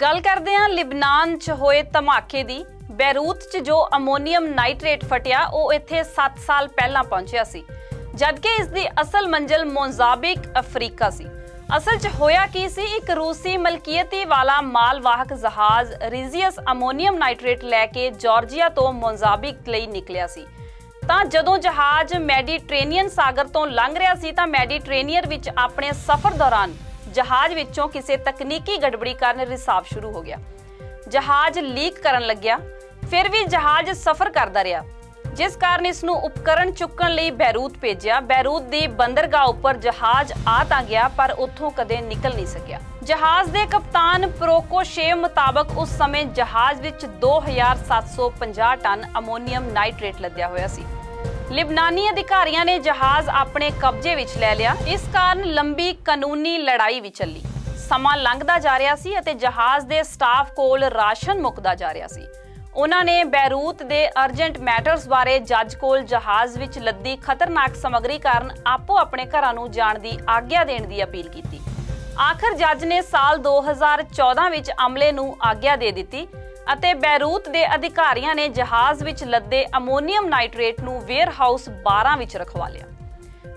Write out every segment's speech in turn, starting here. गल करदे हां लिबनान च होए धमाके दी। बैरूत च जो अमोनियम नाइट्रेट फटिया वो इत्थे 7 साल पहला पहुंचया सी, जबकि इस दी असल मंजिल मोजाम्बिक अफ्रीका सी। असल च होया की सी, एक रूसी मलकीयती वाला मालवाहक जहाज रिजियस अमोनियम नाइट्रेट लैके जॉर्जिया तो मोजाम्बिक लई निकलिया सी। तां जदों जहाज मैडीट्रेनियन सागर तो लंघ रहा सी तां मैडीट्रेनियन विच अपने सफर दौरान जहाज विचों किसी तकनीकी गड़बड़ी कारण रिसाव शुरू हो गया। जहाज लीक करन लग गया, फिर भी जहाज सफर करता रहा, जिस कारण इस नूं उपकरण चुकण लई बैरूत भेजिया। बैरूत दी बंदरगाह उपर जहाज आ तां गया पर उत्थों कदे निकल नहीं सकिया। जहाज दे कप्तान प्रोकोश मुताबक उस समय जहाज विच 2750 टन अमोनियम नाइट्रेट लद्या होया सी। लिबनानी अधिकारियों ने जहाज अपने कब्जे विच ले लिया। इस कारण लंबी कानूनी लड़ाई भी चली। समा लंघदा जा रहा सी अते जहाज दे स्टाफ कोल राशन मुकदा जा रहा सी। उन्होंने बैरूत दे अर्जेंट मैटर्स बारे जज कोल जहाज विच लद्दी खतरनाक सामग्री कारण आपो अपने घरां नूं जाण दी आग्या देण दी अपील की। आखिर जज ने साल 2014 विच अमले नूं आग्या दे दिती। बैरूत दे अधिकारियों ने जहाज विच लदे अमोनियम नाइट्रेट नू वेयरहाउस 12 विच रखवा लिया।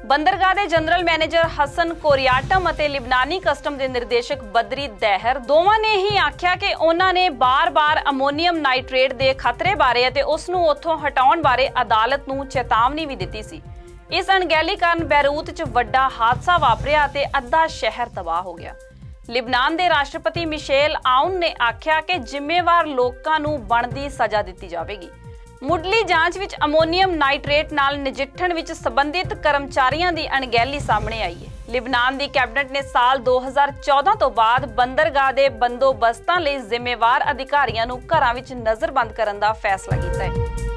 बंदरगाह दे जनरल मैनेजर हसन कोरियाटम अते लिबनानी कस्टम दे निर्देशक बदरी दैहर दोवां ने ही आख्या कि उन्हां ने बार-बार अमोनियम नाइट्रेट दे खतरे बारे अते उस नू उत्थों हटाउण बारे अदालत नू चेतावनी भी दित्ती सी। इस अणगहली कारण बैरूत च वड्डा हादसा वापरिया ते अद्धा शहर तबाह हो गया। लिबनान दे राष्ट्रपति मिशेल आउन ने आख्या कि जिम्मेवार लोकां नूं बनदी सजा दित्ती जावेगी। मुढली जांच विच अमोनियम नाइट्रेट नाल नजिठण विच संबंधित कर्मचारियों की अणगहली सामने आई है। लिबनान दी कैबिनेट ने साल 2014 तो बाद बंदरगाह दे बंदोबस्तां लई जिम्मेवार अधिकारियों नूं घरां विच नज़रबंद करन दा फैसला कीता है।